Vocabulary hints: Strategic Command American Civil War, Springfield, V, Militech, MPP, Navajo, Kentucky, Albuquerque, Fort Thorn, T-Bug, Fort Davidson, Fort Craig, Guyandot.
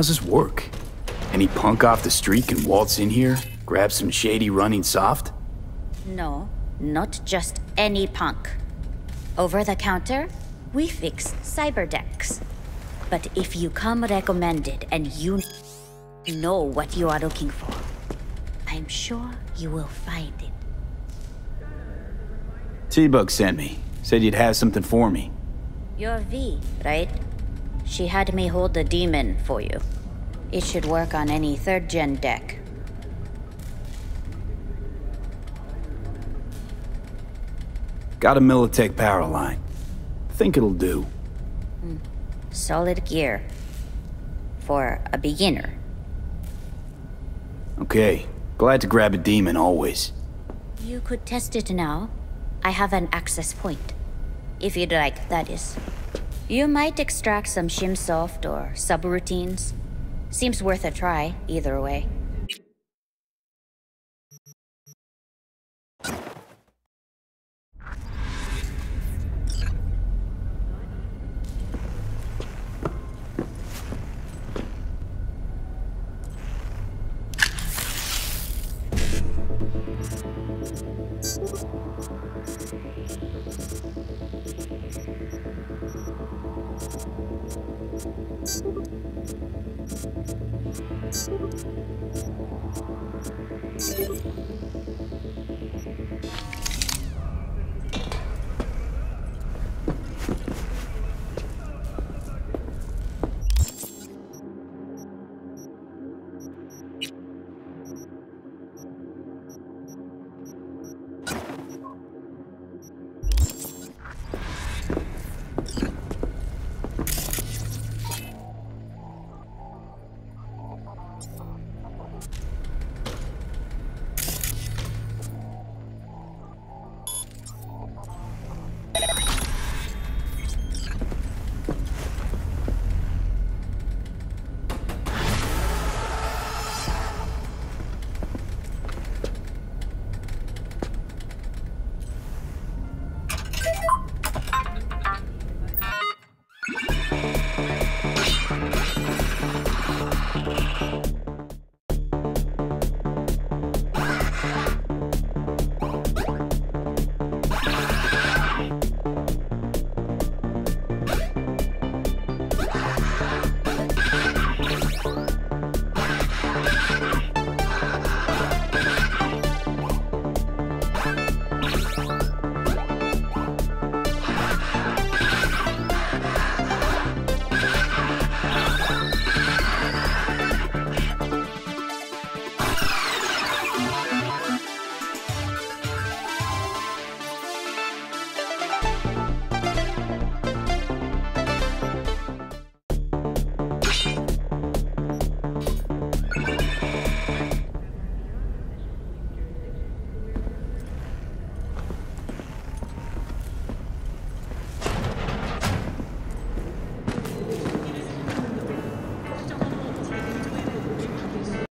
How's this work? Any punk off the street can waltz in here, grab some shady running soft? No, not just any punk. Over the counter, we fix cyber decks. But if you come recommended and you know what you are looking for, I'm sure you will find it. T-Bug sent me. Said you'd have something for me. You're V, right? She had me hold the demon for you. It should work on any third-gen deck. Got a Militech power line. Think it'll do. Solid gear. For a beginner. Okay. Glad to grab a demon always. You could test it now. I have an access point. If you'd like, that is. You might extract some shim soft or subroutines. Seems worth a try, either way.